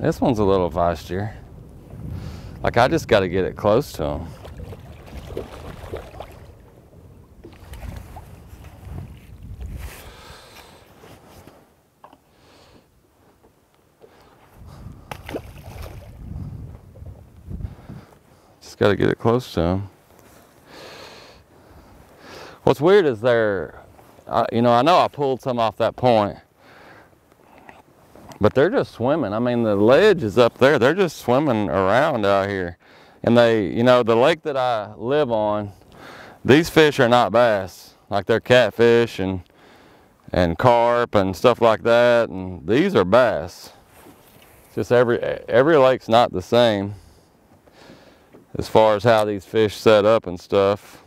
This one's a little vicious here. Like, I just got to get it close to him. Just got to get it close to him. What's weird is they're, you know I pulled some off that point, but they're just swimming. I mean, the ledge is up there. They're just swimming around out here. And they, you know, the lake that I live on, these fish are not bass. Like, they're catfish and carp and stuff like that. And these are bass. It's just every lake's not the same as far as how these fish set up and stuff.